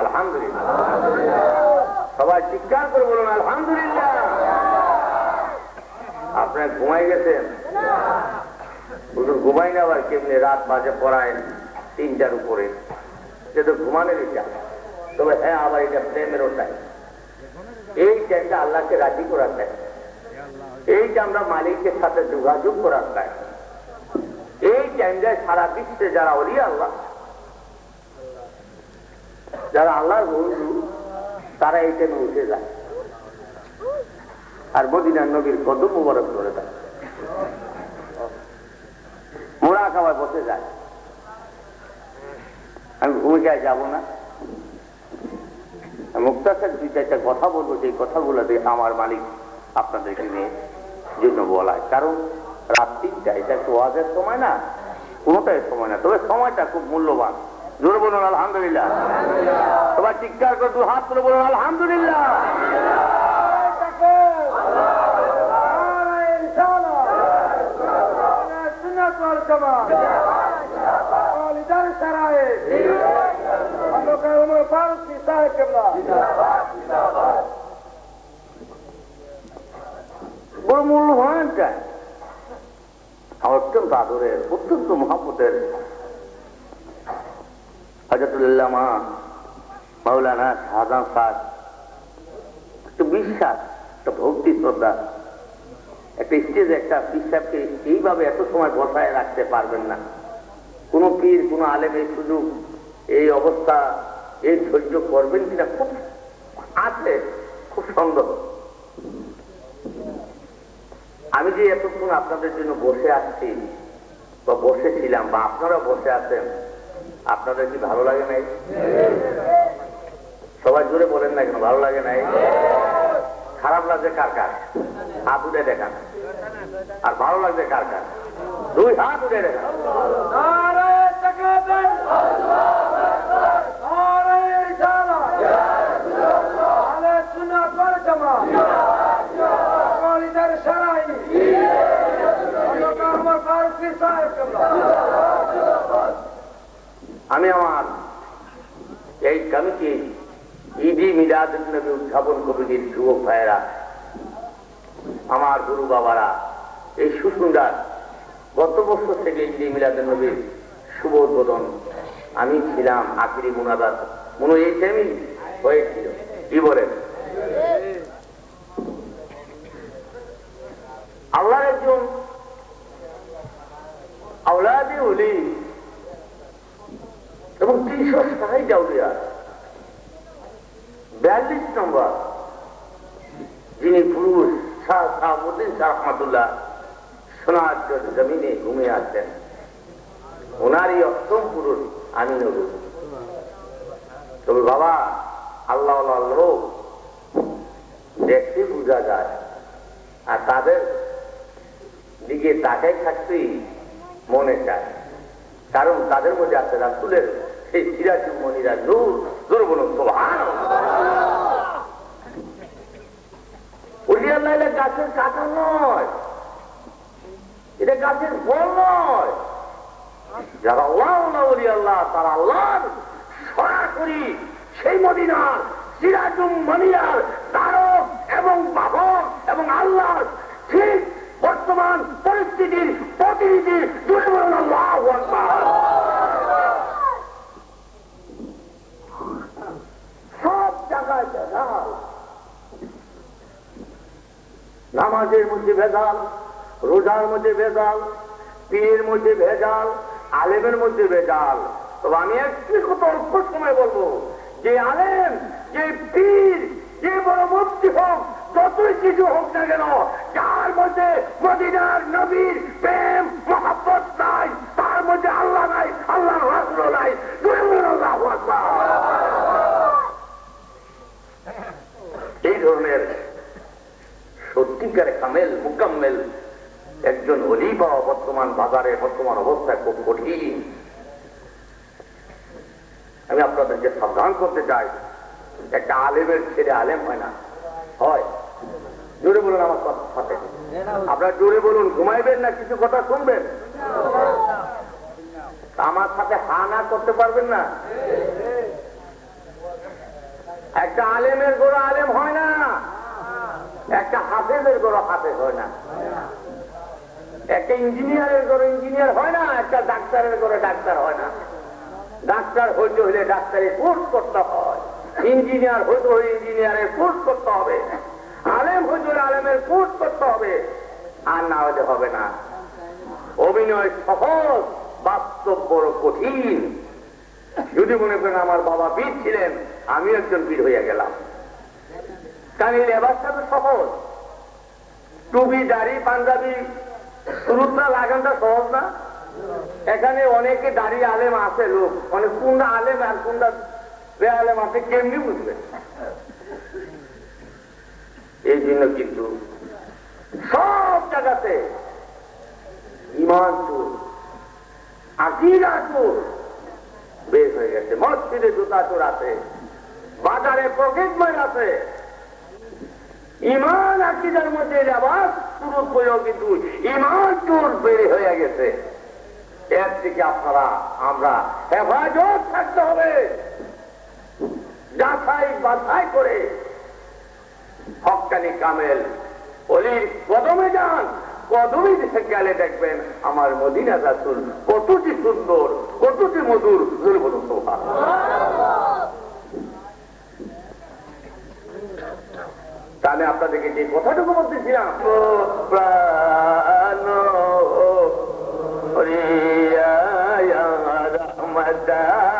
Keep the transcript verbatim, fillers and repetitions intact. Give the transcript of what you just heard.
الحمد لله. সবাই চিৎকার করে বলুন আলহামদুলিল্লাহ। আপনি ঘুমাই গেছেন না? বুঝুন ঘুমাই না আবার কেমনে রাত বাজে পড়ায় তিনটার উপরে, যেটা ঘুমানোর ইচ্ছা। তবে হ্যাঁ আবার এটা প্রেমের ওটাই, এই টাইমটা আল্লাহকে রাজি করার টাইম, এইটা আমরা মালিকের সাথে যোগাযোগ করার টাইম। এই টাইমটায় সারা বিশ্বে যারা ওলি আল্লাহ, যারা আল্লাহর বন্ধু, তারা এই টাইমে উঠে যায় আর মদিনার নবীর কদম মুবারক ধরে থাকে, মোরা খাওয়ায় বসে যায়। আমি ভূমিকায় যাব না, মুক্তাসের দুই চারটা কথা বলবো, যে কথাগুলোতে আমার মালিক আপনাদেরকে নিয়ে জন্য বলায়। কারণ রাত তিনটা এটা একটু ওয়াজের সময় না, কোনোটাই সময় না, তবে সময়টা খুব মূল্যবান। জোরে বলুন আলহামদুলিল্লাহ। সবাই চিৎকার করে দু হাত তুলে বলুন আলহামদুলিল্লাহ। বড় মূল্যবান চাই, আমার অত্যন্ত আদরের, অত্যন্ত মহাপতের হযরতুল্লামা মাওলানা শাহজাহান সাহেব, একটা বিশ্বাস, একটা ভক্তি, শ্রদ্ধা। একটা স্টেজে একটা বিশ্বাসকে এইভাবে এত সময় বসায় রাখতে পারবেন না। কোনো পীর, কোনো আলেম এই সুযোগ, এই অবস্থা, এই ধৈর্য করবেন কিনা খুব আছে, খুব সন্দেহ। আমি যে এতক্ষণ আপনাদের জন্য বসে আসছি বা বসেছিলাম বা আপনারা বসে আছেন, আপনাদের কি ভালো লাগে নাই? সবাই জোরে বলেন না কেন, ভালো লাগে নাই? খারাপ লাগছে কার কার? হাত উঠে দেখান। আর ভালো লাগছে কার কার? দুই হাত উঠে দেখান। আমি আমার এই কমিটি ঈদি মিলাদুন নবী উদযাপন কমিটির যুবক ভাইয়েরা, আমার গুরু বাবারা, এই সুসুন্দর গত বছর থেকে ঈদি মিলাদুন নবীর শুভ উদ্বোধন আমি ছিলাম, আখিরি মুনাজাত মনে এই টাইমই হয়েছিল। কি বলেন? আল্লাহর একজন আওলাদে ওলি এবং তিনশো ষাট আউলিয়া বিয়াল্লিশ নম্বর যিনি পুরুষ শাহ শাহাবুদ্দিন শাহ আহমদুল্লাহ সোনার জমিনে ঘুমিয়ে আছেন, ওনারই অষ্টম পুরুষ আমি নবী। তবে বাবা আল্লাহ লোক দেখতে বোঝা যায়, আর তাদের দিকে তাকাই থাকতেই মনে চায়, কারণ তাদের মধ্যে আছে রাসূলের সেই সিরাজ মনিরা নূর। নূর বলুন সুবহানাল্লাহ। এটা গাছের কাঁটা নয়, এটা গাছের ফল নয়। যারা আল্লাহ আল্লাহ তারা আল্লাহ সরাসরি সেই মদিনার সিরাজুম মনিরার ধারক এবং বাহক এবং আল্লাহ ঠিক বর্তমান পরিস্থিতির প্রতিনিধি। সব জায়গায় ভেজাল, নামাজের মধ্যে ভেজাল, রোজার মধ্যে ভেজাল, পীরের মধ্যে ভেজাল, আলেমের মধ্যে ভেজাল। তবে আমি একটি কথা অল্প সময় বলবো, যে আলেম, যে পীর, যে বড় মুফতি হোক, যতই কিছু হোক না কেন, যার মধ্যে মদিনার নবীর প্রেম মহব্বত নাই, তার মধ্যে আল্লাহ নাই, আল্লাহর রাসূল নাই। আল্লাহু আকবার। এই ধরনের সত্যিকারে কামেল মুকাম্মেল একজন ওলি পাওয়া বর্তমান বাজারে, বর্তমান অবস্থায় খুব কঠিন। আমি আপনাদেরকে সাবধান করতে চাই, একটা আলেমের ছেলে আলেম হয় না, হয়। জোরে বলুন আমার সাথে, আপনার জোরে বলুন। ঘুমাইবেন না, কিছু কথা শুনবেন, আমার সাথে হা না করতে পারবেন না। একটা আলেমের গোড়া আলেম হয় না, একটা হাফেজের গোড়া হাফেজ হয় না, একটা ইঞ্জিনিয়ারের গোড়া ইঞ্জিনিয়ার হয় না, একটা ডাক্তারের গোড়া ডাক্তার হয় না। ডাক্তার হইতে হলে ডাক্তারের কোর্স করতে হয়, ইঞ্জিনিয়ার হইতে হলে ইঞ্জিনিয়ারের কোর্স করতে হবে, আলেম হইতে হলে আলেমের কোর্স করতে হবে, আর না হলে হবে না। অভিনয় সহজ, বাস্তব বড় কঠিন। যদি মনে করেন আমার বাবা বীর ছিলেন, আমি একজন বীর হইয়া গেলাম, কারণ এই লেবাসটা তো সহজ। টুপি, দাড়ি, পাঞ্জাবি, সুরুতটা লাগানটা সহজ না? এখানে অনেকে দাড়ি আলেম আছে লোক, অনেক কোনটা আলেম আর কোনটা বে আলেম আছে কেমনি বুঝবে? এই জন্য কিন্তু সব জায়গাতে ইমান চুল আকিরা চুল বের হয়ে গেছে। মসজিদে জুতা চোর আছে, বাজারে পকেট মার আছে। ইমান আকিদার মধ্যে আবার শুরু হয়েও কিন্তু ইমান চোর বের হয়ে গেছে। এর থেকে আপনারা আমরা হেফাজত থাকতে হবে, যাচাই বাছাই করে হক্কানি কামেল অলির কদমে যান। কদমে গেলে দেখবেন আমার মদিনা রাসূল কতটি সুন্দর, কতটি মধুর। তাহলে আপনাদেরকে যে কথাটুকু বলতেছিলাম, প্রাণ